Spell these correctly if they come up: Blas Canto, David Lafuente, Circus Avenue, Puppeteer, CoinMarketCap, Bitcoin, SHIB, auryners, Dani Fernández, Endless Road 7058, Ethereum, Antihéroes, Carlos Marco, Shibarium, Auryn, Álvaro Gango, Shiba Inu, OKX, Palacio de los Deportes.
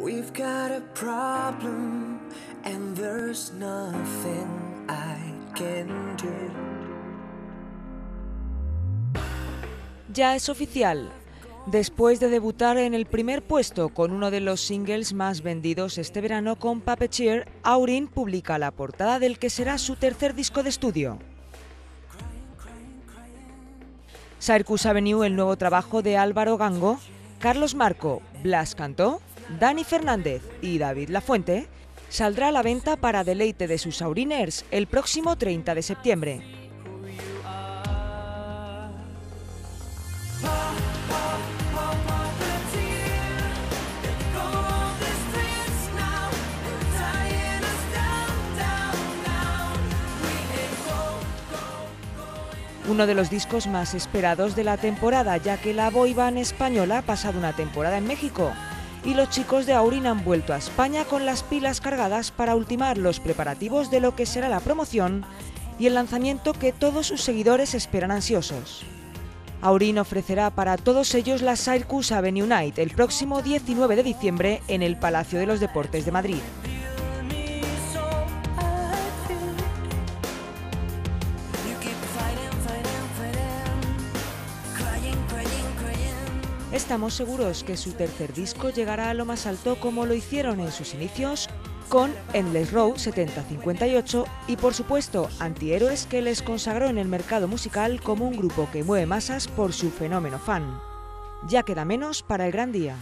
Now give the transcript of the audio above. We've got a problem and there's nothing I can do. Ya es oficial. Después de debutar en el primer puesto con uno de los singles más vendidos este verano con Puppeteer, Auryn publica la portada del que será su tercer disco de estudio. Circus Avenue, el nuevo trabajo de Álvaro Gango, Carlos Marco, Blas Canto, Dani Fernández y David Lafuente, saldrá a la venta para deleite de sus auriners el próximo 30 de septiembre. Uno de los discos más esperados de la temporada, ya que la boyband española ha pasado una temporada en México y los chicos de Auryn han vuelto a España con las pilas cargadas para ultimar los preparativos de lo que será la promoción y el lanzamiento que todos sus seguidores esperan ansiosos. Auryn ofrecerá para todos ellos la Circus Avenue Night el próximo 19 de diciembre en el Palacio de los Deportes de Madrid. Estamos seguros que su tercer disco llegará a lo más alto como lo hicieron en sus inicios con Endless Road 7058 y por supuesto Antihéroes, que les consagró en el mercado musical como un grupo que mueve masas por su fenómeno fan. Ya queda menos para el gran día.